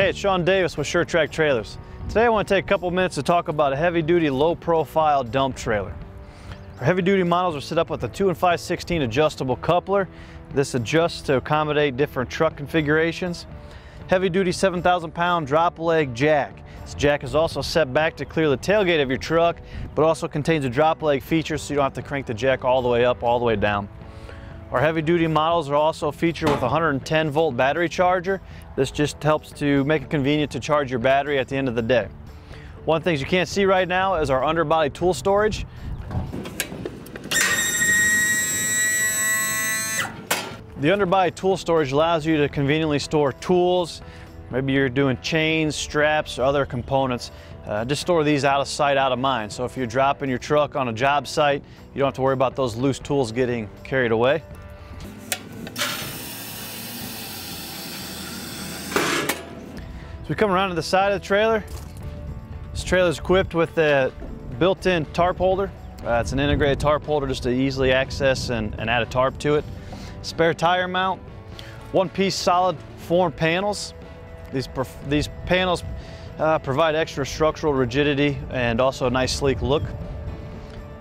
Hey, it's Sean Davis with Sure-Trac Trailers. Today I want to take a couple minutes to talk about a heavy-duty, low-profile dump trailer. Our heavy-duty models are set up with a 2 and 5/16 adjustable coupler. This adjusts to accommodate different truck configurations. Heavy-duty 7,000-pound drop-leg jack. This jack is also set back to clear the tailgate of your truck, but also contains a drop-leg feature so you don't have to crank the jack all the way up, all the way down. Our heavy-duty models are also featured with a 110-volt battery charger. This just helps to make it convenient to charge your battery at the end of the day. One of the things you can't see right now is our underbody tool storage. The underbody tool storage allows you to conveniently store tools. Maybe you're doing chains, straps, or other components. Just store these out of sight, out of mind. So if you're dropping your truck on a job site, you don't have to worry about those loose tools getting carried away. We come around to the side of the trailer. This trailer is equipped with a built-in tarp holder. It's an integrated tarp holder just to easily access and add a tarp to it. Spare tire mount, one-piece solid form panels. These panels provide extra structural rigidity and also a nice sleek look.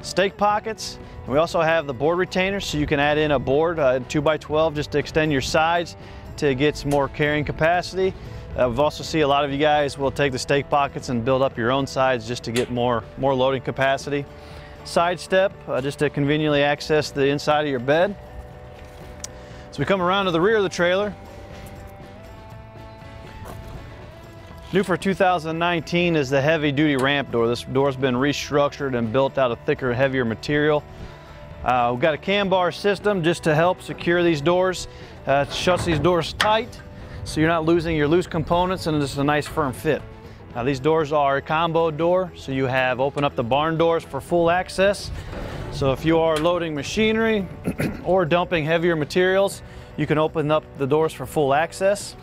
Stake pockets, and we also have the board retainers, so you can add in a board 2x12 just to extend your sides to get some more carrying capacity. We've also seen a lot of you guys will take the stake pockets and build up your own sides just to get more loading capacity. Side step, just to conveniently access the inside of your bed. So we come around to the rear of the trailer. New for 2019 is the heavy-duty ramp door. This door's been restructured and built out of thicker, heavier material. We've got a cam bar system just to help secure these doors. It shuts these doors tight, so you're not losing your loose components, and it's a nice firm fit. Now, these doors are a combo door, so you have open up the barn doors for full access. So if you are loading machinery or dumping heavier materials, you can open up the doors for full access.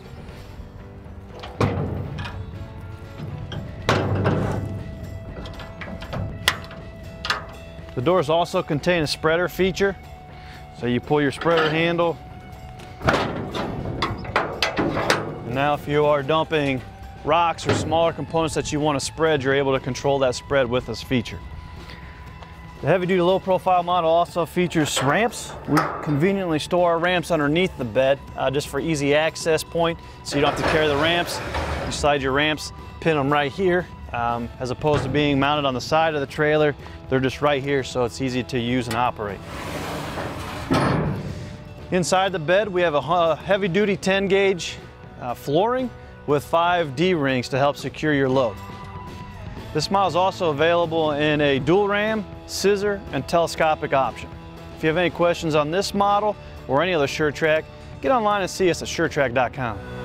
The doors also contain a spreader feature. So you pull your spreader handle. And now if you are dumping rocks or smaller components that you want to spread, you're able to control that spread with this feature. The heavy-duty, low-profile model also features ramps. We conveniently store our ramps underneath the bed just for easy access point, so you don't have to carry the ramps. You slide your ramps, pin them right here, as opposed to being mounted on the side of the trailer. They're just right here, so it's easy to use and operate. Inside the bed, we have a heavy-duty 10-gauge flooring with 5 D-rings to help secure your load. This model is also available in a dual ram, scissor, and telescopic option. If you have any questions on this model or any other Sure-Trac, get online and see us at SureTrac.com.